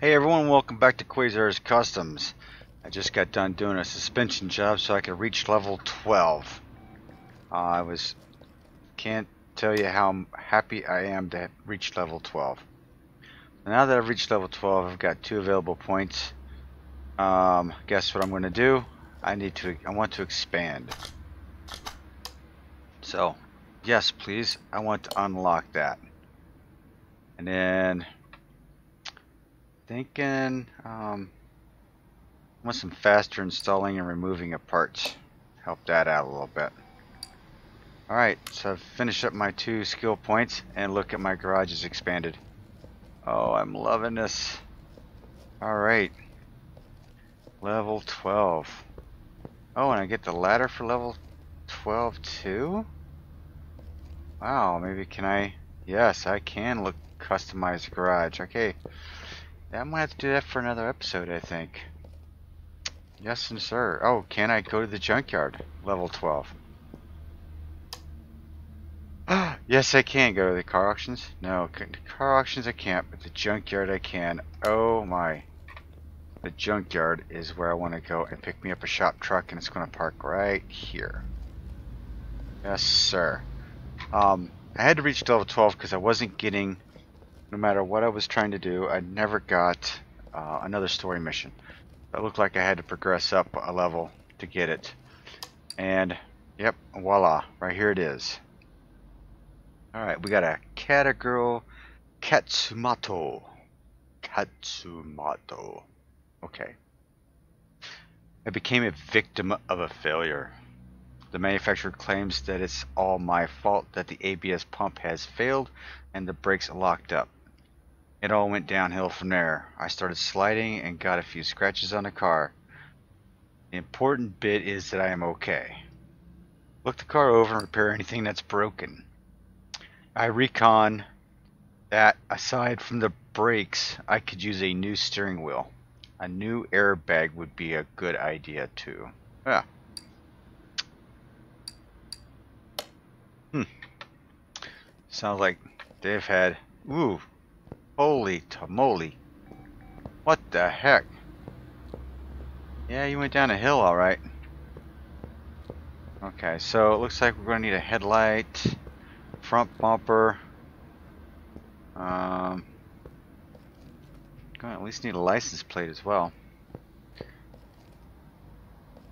Hey everyone, welcome back to Quasar's Customs. I just got done doing a suspension job so I could reach level 12. Can't tell you how happy I am to reach level 12. Now that I've reached level 12, I've got 2 available points. Guess what I'm going to do? I want to expand. So, yes please, I want to unlock that. And then thinking I want some faster installing and removing of parts. Help that out a little bit. Alright, so I've finished up my 2 skill points and look at my garage is expanded. Oh, I'm loving this. Alright. Level 12. Oh, and I get the ladder for level 12 too? Wow, maybe can I... Yes, I can customize the garage. Okay. I might have to do that for another episode, I think. Yes, and sir. Oh, can I go to the junkyard? Level 12. Yes, I can go to the car auctions. No, the car auctions I can't, but the junkyard I can. Oh my. The junkyard is where I want to go and pick me up a shop truck, and it's going to park right here. Yes, sir. I had to reach level 12 because I wasn't getting... No matter what I was trying to do, I never got another story mission. It looked like I had to progress up a level to get it. And, yep, voila, right here it is. Alright, we got a Katagiri Katsumoto. Okay. I became a victim of a failure. The manufacturer claims that it's all my fault that the ABS pump has failed and the brakes locked up. It all went downhill from there. I started sliding and got a few scratches on the car. The important bit is that I am okay. Look the car over and repair anything that's broken. I recon that aside from the brakes, I could use a new steering wheel. A new airbag would be a good idea too. Yeah. Sounds like they've had... Ooh! Holy tamale! What the heck? Yeah, you went down a hill alright. Okay, so it looks like we're going to need a headlight, front bumper. Gonna at least need a license plate as well.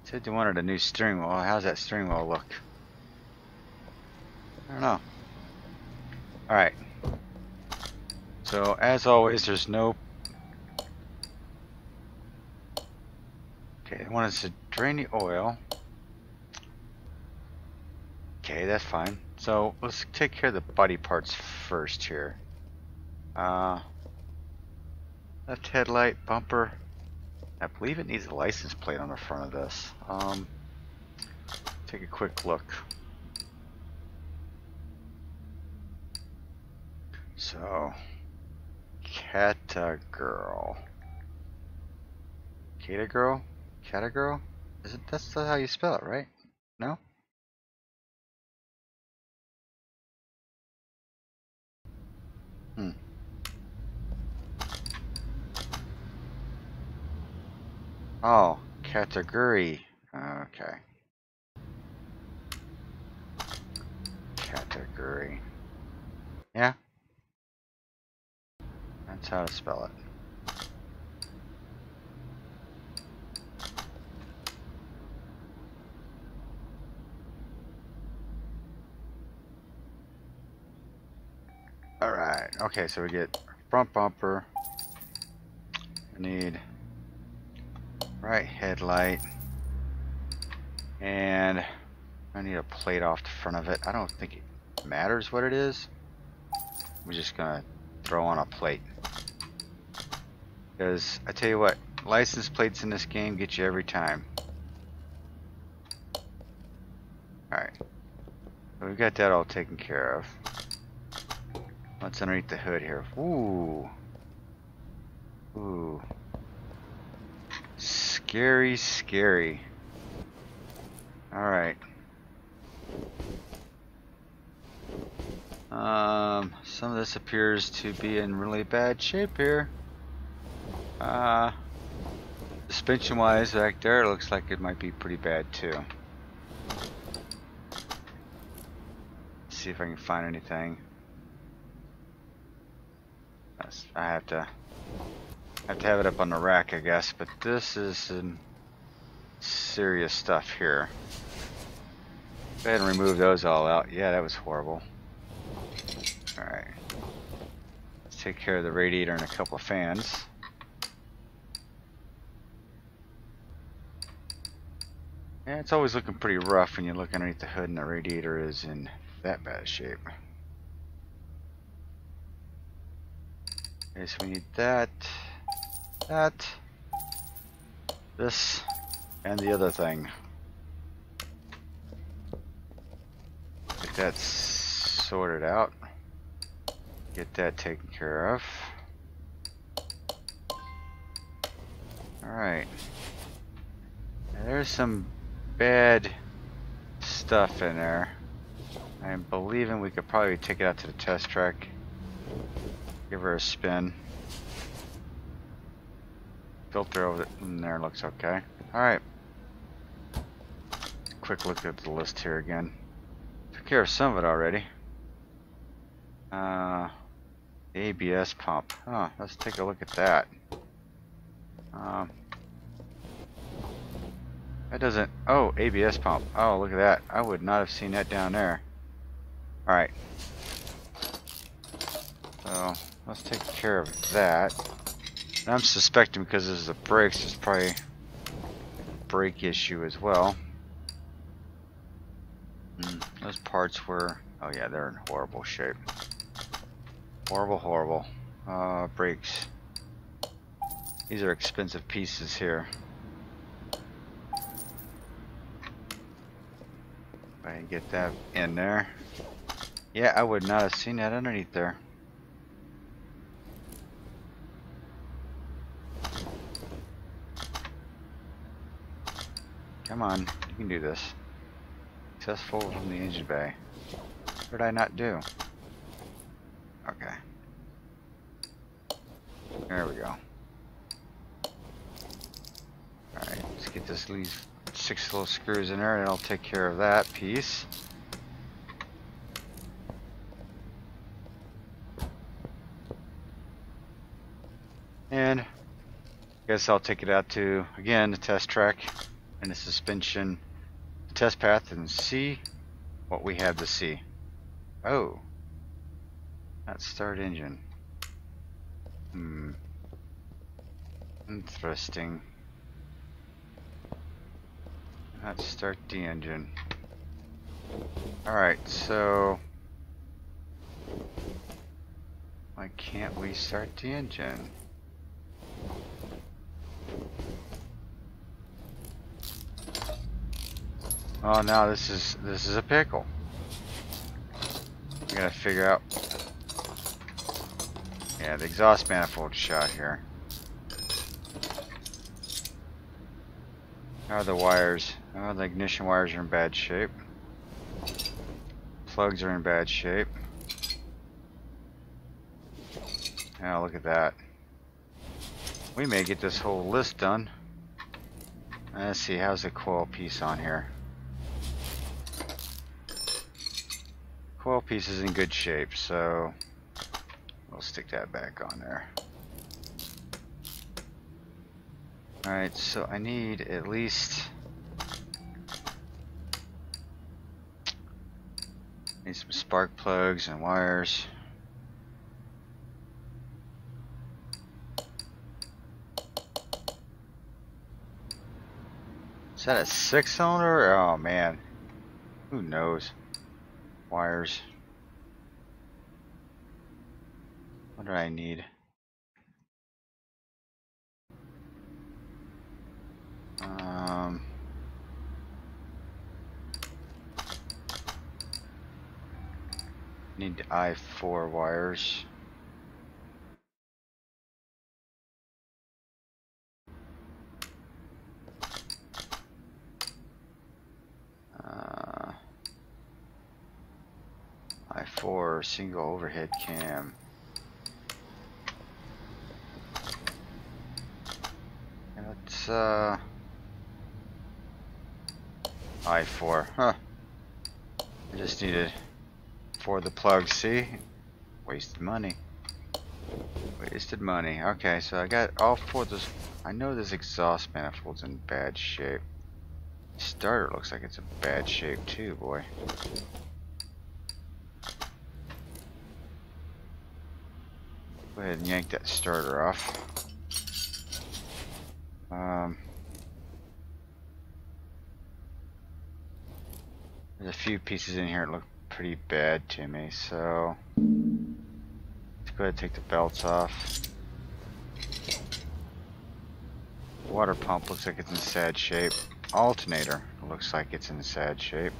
Said they wanted a new steering wheel. How's that steering wheel look? I don't know. Alright, so as always there's no... Okay, they want us to drain the oil. Okay, that's fine. So let's take care of the body parts first here. Left headlight, bumper. I believe it needs a license plate on the front of this. Take a quick look. So, Katagiri? That's not how you spell it, right? No? Oh, Katagiri. Okay. Katagiri. Yeah? That's how to spell it. Alright, okay, so we get front bumper. I need right headlight. And I need a plate off the front of it. I don't think it matters what it is. We're just gonna throw on a plate. Because, I tell you what, license plates in this game get you every time. Alright. So we've got that all taken care of. What's underneath the hood here? Ooh. Ooh. Scary, scary. Alright. Some of this appears to be in really bad shape here. Suspension wise back there, it looks like it might be pretty bad too. Let's see if I can find anything. I have to have it up on the rack, I guess, but this is some serious stuff here. Go ahead and remove those all out. Yeah, that was horrible. Alright. Let's take care of the radiator and a couple of fans. Yeah, it's always looking pretty rough when you look underneath the hood and the radiator is in that bad shape. Okay, so we need that, this, and the other thing. Get that sorted out. Get that taken care of. Alright. There's some bad stuff in there. I'm believing we could probably take it out to the test track. Give her a spin. Filter over in there looks okay. Alright. Quick look at the list here again. Took care of some of it already. ABS pump. Huh, let's take a look at that. That doesn't... Oh, ABS pump. Oh, look at that. I would not have seen that down there. Alright. So, let's take care of that. And I'm suspecting because this is a brakes, there's probably a brake issue as well. Those parts were... Oh yeah, they're in horrible shape. Horrible, horrible. Brakes. These are expensive pieces here. And get that in there. Yeah, I would not have seen that underneath there. Come on, you can do this. Successful from the engine bay. What did I not do? Okay. There we go. Alright, let's get this leaf. 6 little screws in there and I'll take care of that piece. And I guess I'll take it out to, again, the test track and the suspension test path and see what we have to see. Oh, not start engine. Interesting. Let's start the engine. Alright, so... Why can't we start the engine? Oh, now this is a pickle. I gotta figure out... Yeah, the exhaust manifold shot here. How are the wires? Oh, the ignition wires are in bad shape. Plugs are in bad shape. Now look at that. We may get this whole list done. Let's see, how's the coil piece on here? Coil piece is in good shape, so we'll stick that back on there. Alright, so I need at least some spark plugs and wires. Is that a 6-cylinder? Oh man, who knows? Wires. What do I need? Need I4 wires. I4 single overhead cam. that's I4. Huh. I just needed for the plug. See, wasted money. Wasted money. Okay, so I got all four of those. I know this exhaust manifold's in bad shape. Starter looks like it's in bad shape too, boy. Go ahead and yank that starter off. There's a few pieces in here that look pretty bad to me, so let's go ahead and take the belts off. Water pump looks like it's in sad shape. Alternator looks like it's in sad shape.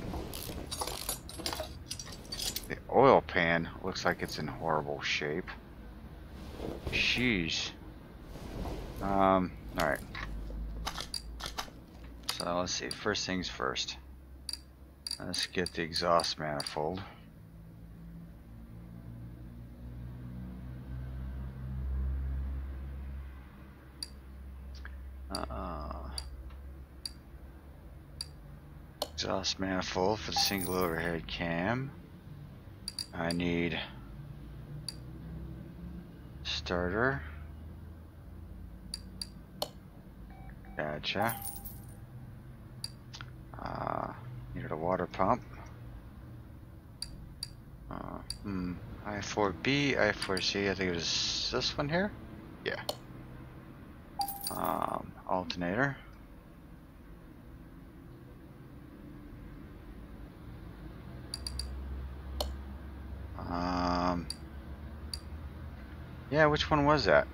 The oil pan looks like it's in horrible shape. Sheesh. Alright. So let's see, first things first. Let's get the exhaust manifold. Exhaust manifold for the single overhead cam. I need starter. Gotcha. Needed a water pump. I4B, I4C, I think it was this one here? Yeah. Alternator. Yeah, which one was that?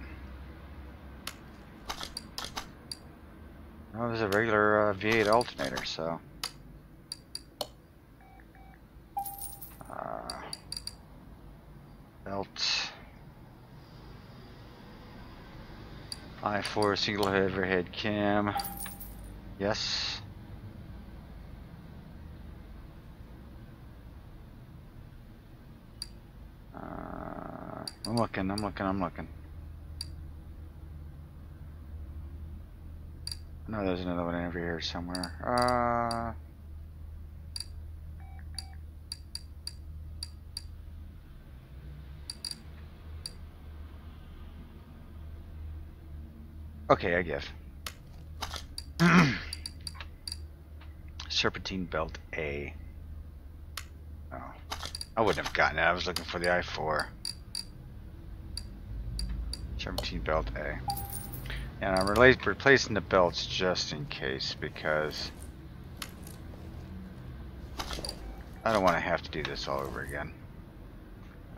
That was a regular V8 alternator, so. Belt. I4 single overhead cam. Yes. I'm looking. I know there's another one over here somewhere. Okay, I give. Serpentine belt A. Oh. I wouldn't have gotten it. I was looking for the I4. Serpentine belt A. And I'm replacing the belts just in case, because I don't want to have to do this all over again.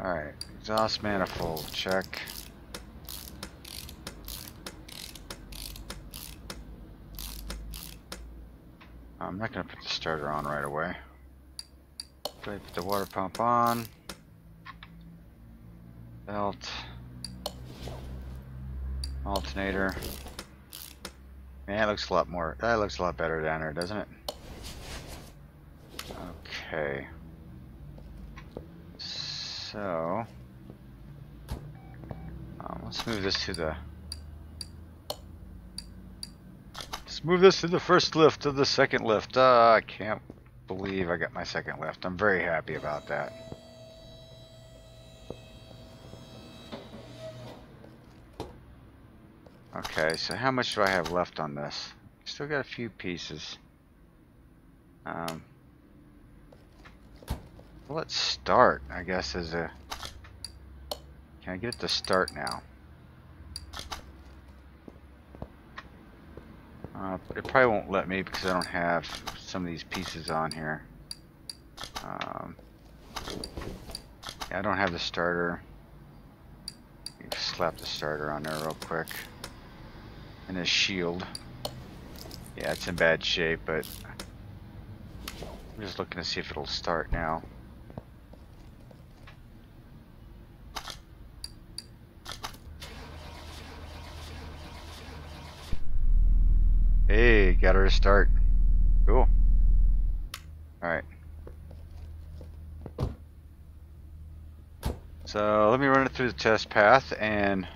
Alright, exhaust manifold, check. I'm not going to put the starter on right away. Go ahead and put the water pump on. Belt. Alternator. Man, it looks a lot more. That looks a lot better down there, doesn't it? Okay. So let's move this to the. Let's move this to the first lift of the second lift. I can't believe I got my second lift. I'm very happy about that. Okay, so how much do I have left on this? Still got a few pieces. Well, let's start, I guess, as a... Can I get it to start now? It probably won't let me because I don't have some of these pieces on here. Yeah, I don't have the starter. Slap the starter on there real quick. And a shield. Yeah, it's in bad shape, but I'm just looking to see if it'll start now. Hey, got her to start. Cool. Alright. So let me run it through the test path and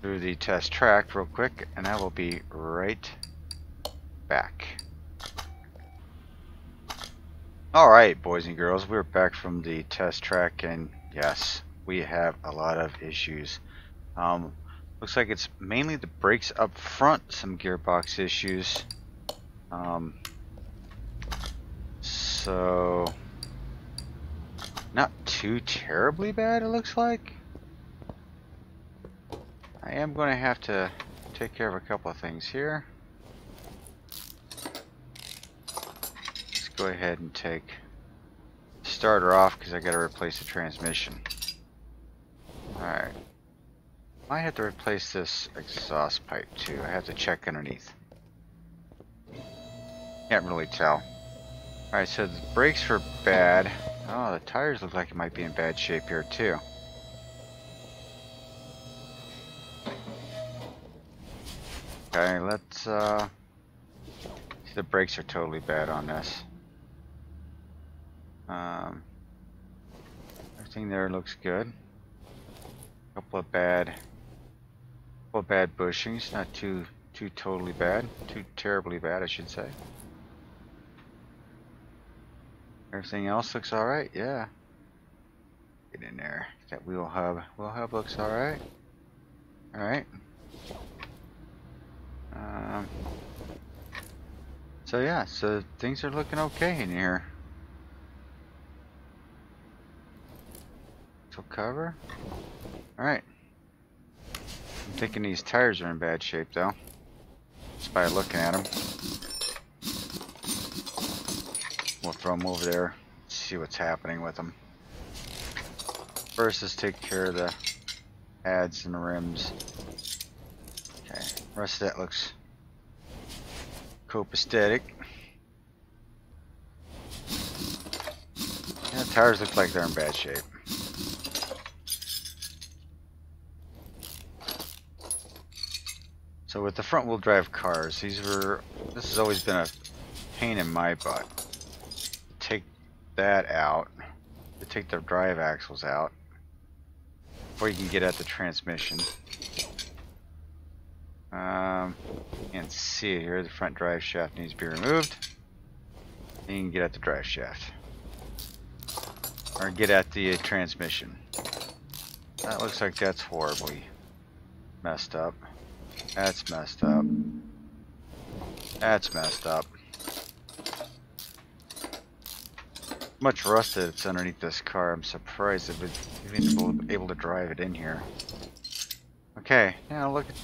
through the test track real quick, and I will be right back. Alright, boys and girls, we're back from the test track, and yes, we have a lot of issues. Looks like it's mainly the brakes up front, some gearbox issues. So not too terribly bad, it looks like. I am going to have to take care of a couple of things here. Let's go ahead and take the starter off because I got to replace the transmission. Alright. I have to replace this exhaust pipe too. I have to check underneath. Can't really tell. Alright, so the brakes were bad. Oh, the tires look like it might be in bad shape here too. Okay, let's see, the brakes are totally bad on this. Everything there looks good. Couple of bad bushings, not too totally bad, too terribly bad I should say. Everything else looks alright, yeah. Get in there. That wheel hub looks alright. Alright. So yeah, so things are looking okay in here. So cover. Alright. I'm thinking these tires are in bad shape though, just by looking at them. We'll throw them over there, see what's happening with them. First, let's take care of the pads and the rims. Okay, the rest of that looks copacetic. Yeah, the tires look like they're in bad shape. So with the front wheel drive cars, this has always been a pain in my butt. Take that out, to take the drive axles out before you can get at the transmission. And see here, the front drive shaft needs to be removed. Then you can get at the drive shaft or get at the transmission. That looks like that's horribly messed up. That's messed up. That's messed up. Much rusted it's underneath this car. I'm surprised if it's even able to drive it in here. Okay, now look at,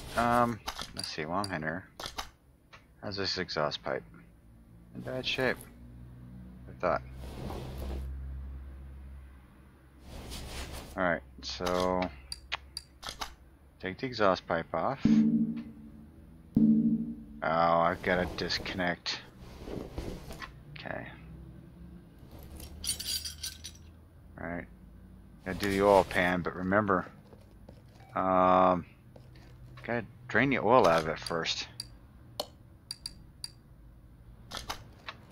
let's see, well I'm in here. How's this exhaust pipe? In bad shape, I thought. Alright, so take the exhaust pipe off. Oh, I've got to disconnect. Okay. Alright. Gotta do the oil pan, but remember, gotta drain the oil out of it first.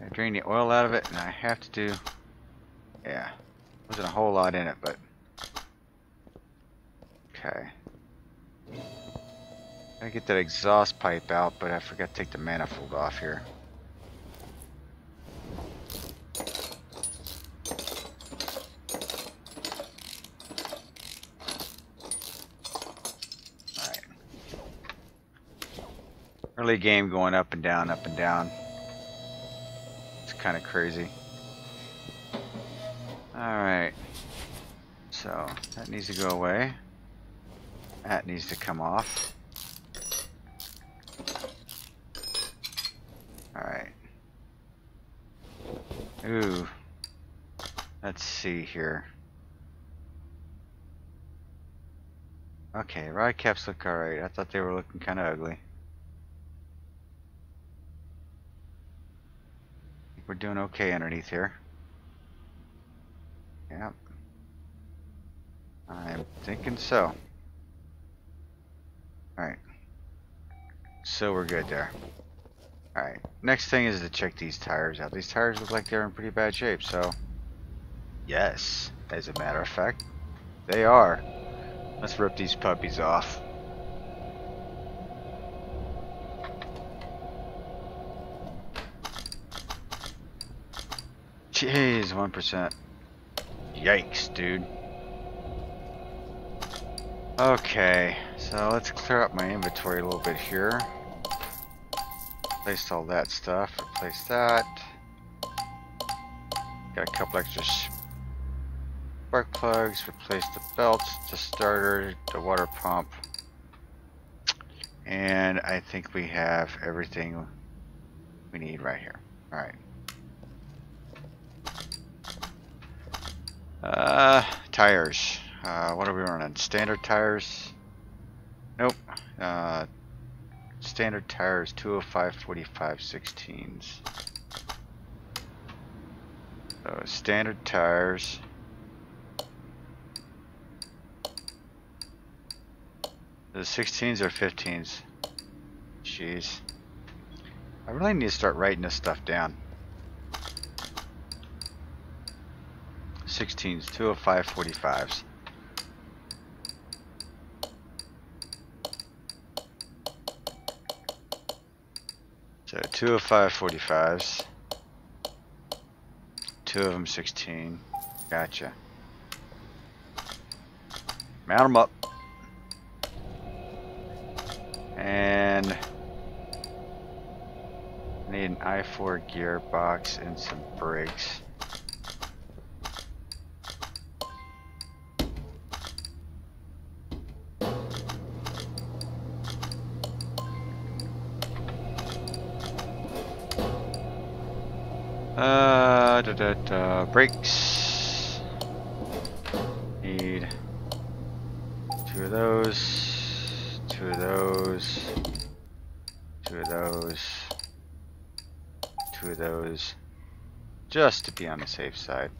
I drain the oil out of it, and I have to do, yeah, wasn't a whole lot in it, but, okay. I get that exhaust pipe out, but I forgot to take the manifold off here. Alright. Early game going up and down, up and down. It's kind of crazy. Alright. So, that needs to go away. That needs to come off. Ooh, let's see here. Okay, rod caps look alright. I thought they were looking kind of ugly. I think we're doing okay underneath here. Yep. I'm thinking so. Alright. So we're good there. Alright, next thing is to check these tires out. These tires look like they're in pretty bad shape, so yes, as a matter of fact, they are. Let's rip these puppies off. Jeez, 1%. Yikes, dude. Okay, so let's clear up my inventory a little bit here. Replace all that stuff. Replace that. Got a couple extra spark plugs. Replace the belts, the starter, the water pump. And I think we have everything we need right here. Alright. Tires. What are we running? Standard tires? Nope. Standard tires 205, 45, 16s. So standard tires. The 16s or 15s? Jeez. I really need to start writing this stuff down. 16s, 205, 45s. So 205, 45s. Two of them 16. Gotcha. Mount them up. And I need an I4 gearbox and some brakes. Brakes. Need two of those. Two of those, two of those, two of those, just to be on the safe side.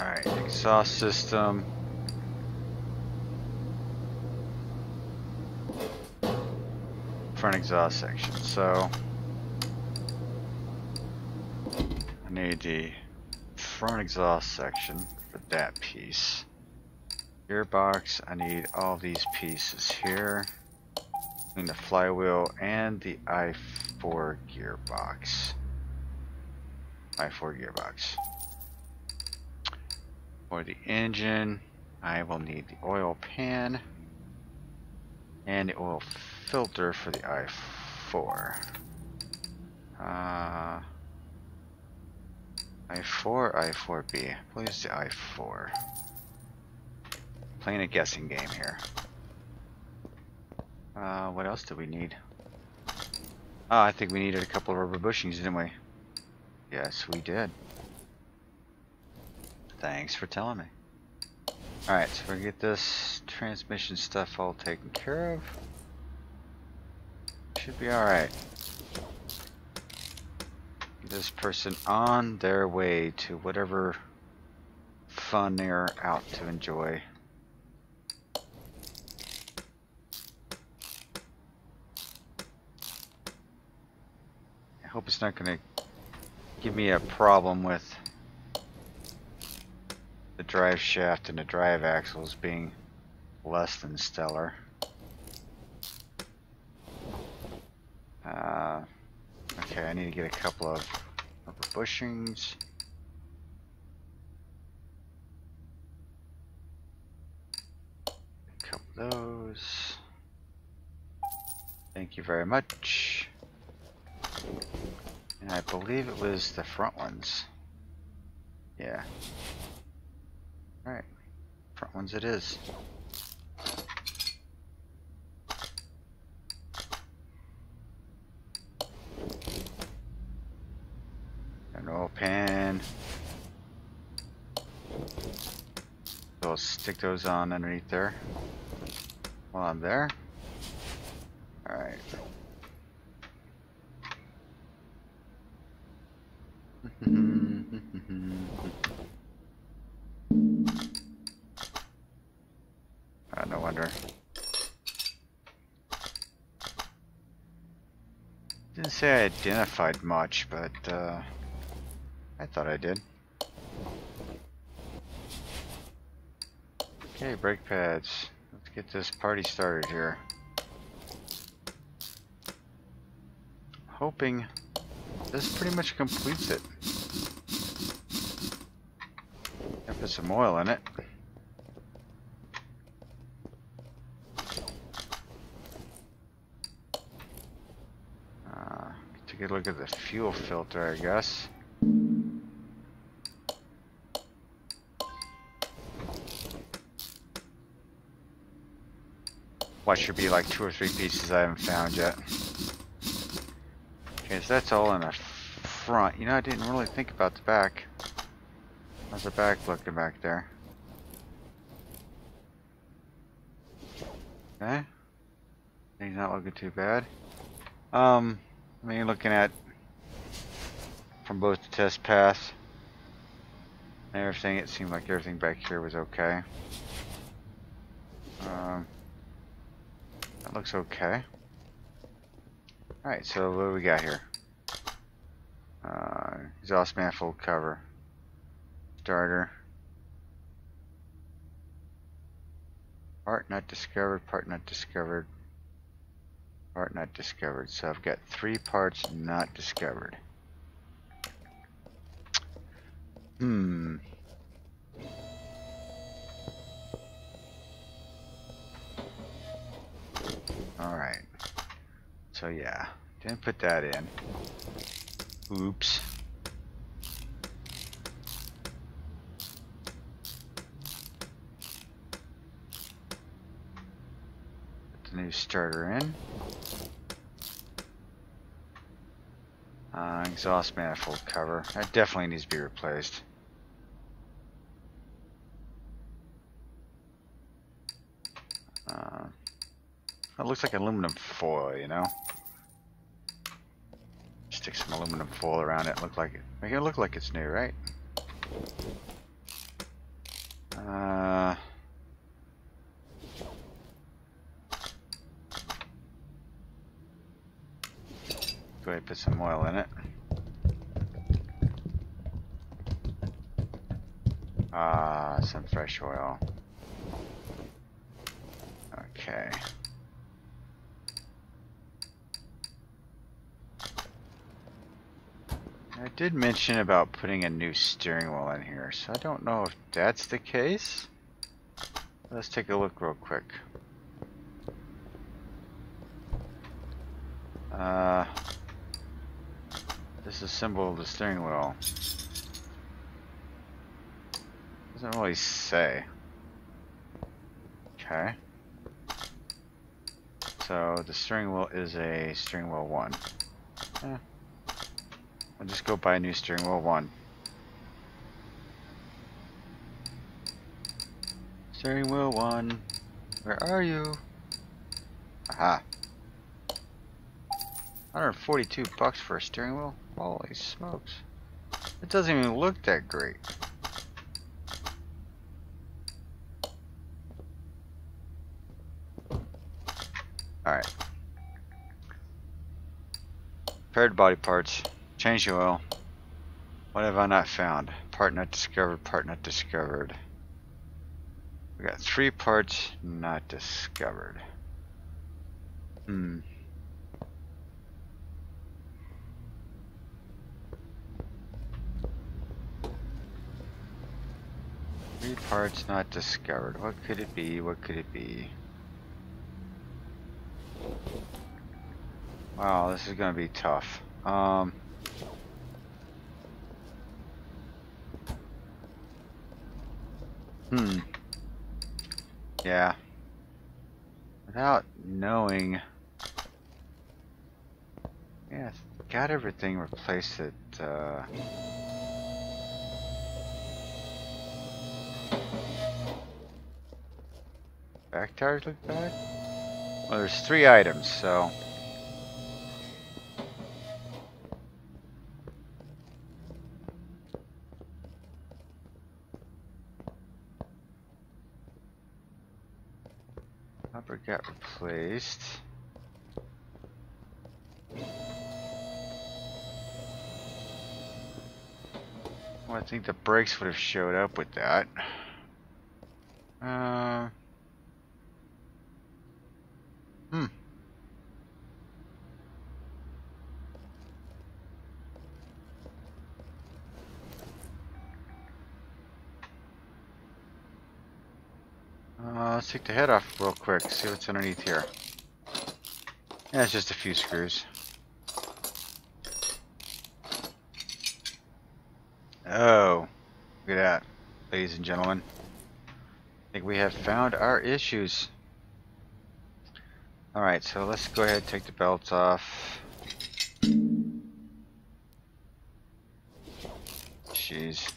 Alright, exhaust system. Front exhaust section, so I need the front exhaust section for that piece. Gearbox, I need all these pieces here. Between the flywheel and the I4 gearbox. I4 gearbox. For the engine, I will need the oil pan and the oil filter for the I4. I4, I4B. Please, the I4. Playing a guessing game here. What else do we need? Oh, I think we needed a couple of rubber bushings, didn't we? Yes, we did. Thanks for telling me. Alright, so we're gonna get this transmission stuff all taken care of. Should be alright. This person on their way to whatever fun they're out to enjoy. I hope it's not going to give me a problem with the drive shaft and the drive axles being less than stellar. Okay, I need to get a couple of rubber bushings. A couple of those. Thank you very much. And I believe it was the front ones. Yeah. Alright. Front ones it is. Pan. So I'll stick those on underneath there while I'm there. Alright. No wonder. Didn't say I identified much, but I thought I did. Okay, brake pads. Let's get this party started here. hoping this pretty much completes it. I put some oil in it. Take a look at the fuel filter, I guess. What should be like 2 or 3 pieces I haven't found yet. Okay, so that's all in the front. You know, I didn't really think about the back. How's the back looking back there? Okay. Things not looking too bad. I mean, looking at from both the test paths and everything, it seemed like everything back here was okay. That looks okay. Alright, so what do we got here? Exhaust manifold cover. Starter. Part not discovered, part not discovered. Part not discovered. So I've got 3 parts not discovered. Alright. So yeah. Didn't put that in. Oops. Put the new starter in. Exhaust manifold cover. That definitely needs to be replaced. It looks like aluminum foil, you know? Stick some aluminum foil around it. Look like it. Make it look like it's new, right? Go ahead and put some oil in it. Ah, some fresh oil. Okay. I did mention about putting a new steering wheel in here, so I don't know if that's the case. Let's take a look real quick. This is a symbol of the steering wheel. Doesn't really say. Okay. So the steering wheel is a steering wheel 1. I'll just go buy a new steering wheel 1. Steering wheel 1. Where are you? Aha. $142 for a steering wheel? Holy smokes. It doesn't even look that great. Alright. Paired body parts. Change the oil. What have I not found? Part not discovered, part not discovered. We got 3 parts not discovered. Parts not discovered. What could it be? What could it be? Wow, this is gonna be tough. Yeah. Without knowing. Yeah, got everything replaced at back tires look bad? Well, there's 3 items, so... Upper got replaced. Well, I think the brakes would have showed up with that. Let's take the head off real quick, see what's underneath here. Yeah, it's just a few screws. Oh, look at that, ladies and gentlemen. I think we have found our issues. Alright, so let's go ahead and take the belts off. Jeez.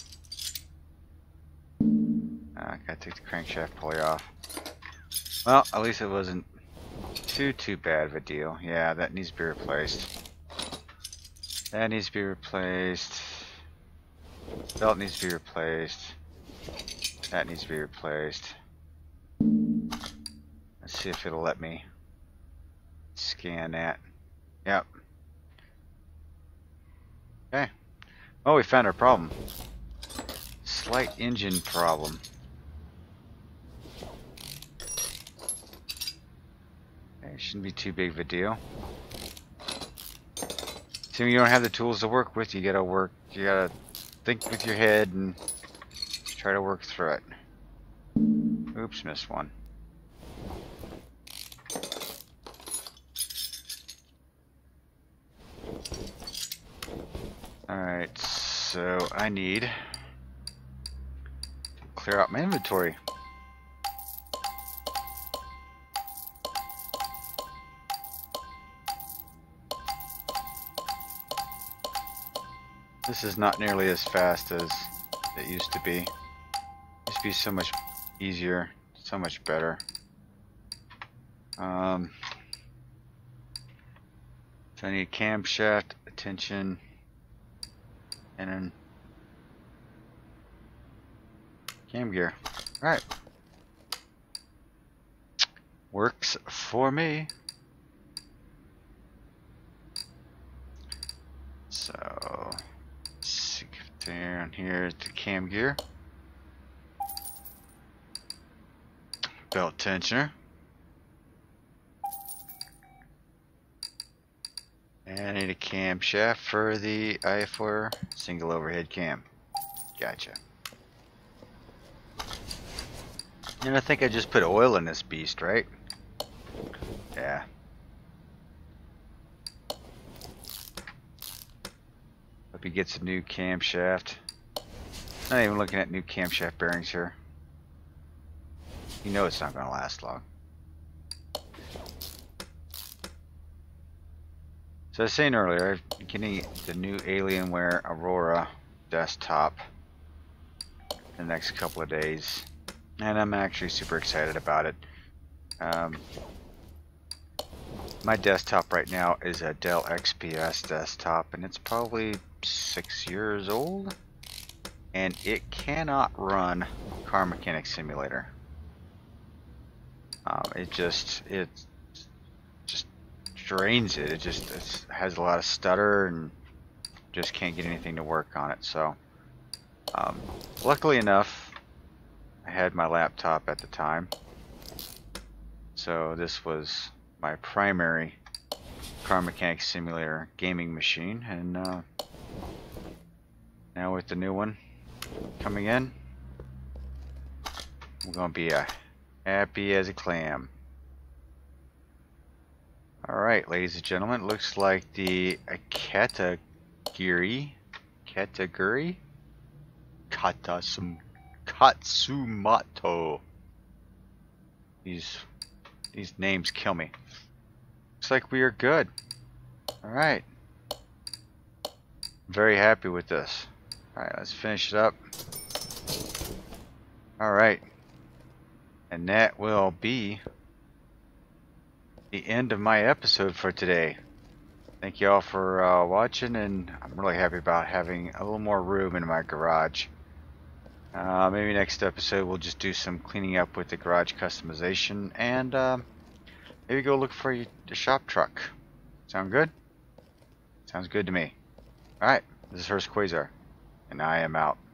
I gotta take the crankshaft pulley off. Well, at least it wasn't too bad of a deal. Yeah, that needs to be replaced. That needs to be replaced. Belt needs to be replaced. That needs to be replaced. Let's see if it'll let me scan that. Yep. Okay. Oh, we found our problem. Slight engine problem. It shouldn't be too big of a deal. See, when you don't have the tools to work with, you gotta think with your head and try to work through it. Oops, missed one. Alright, so I need to clear out my inventory. This is not nearly as fast as it used to be. It used to be so much easier, so much better. So I need a camshaft, attention. And then cam gear. Alright. Works for me. So, let's see if down here is the cam gear. Belt tensioner. And I need a camshaft for the Eiffler single overhead cam. Gotcha. And I think I just put oil in this beast, right? Yeah. Hope he gets a new camshaft. Not even looking at new camshaft bearings here. You know it's not going to last long. So I was saying earlier, I'm getting the new Alienware Aurora desktop in the next couple of days, and I'm actually super excited about it. My desktop right now is a Dell XPS desktop, and it's probably 6 years old, and it cannot run Car Mechanic Simulator. Drains it. It has a lot of stutter and just can't get anything to work on it. So luckily enough, I had my laptop at the time, so this was my primary Car Mechanic Simulator gaming machine, and now with the new one coming in, I'm gonna be happy as a clam. Alright, ladies and gentlemen, looks like the Katagiri Katsumoto. These names kill me. Looks like we are good. Alright. Very happy with this. Alright, let's finish it up. Alright. And that will be the end of my episode for today. Thank you all for watching, and I'm really happy about having a little more room in my garage. Maybe next episode we'll just do some cleaning up with the garage customization, and maybe go look for the shop truck. Sound good? Sounds good to me. Alright, this is Hurst Quasar, and I am out.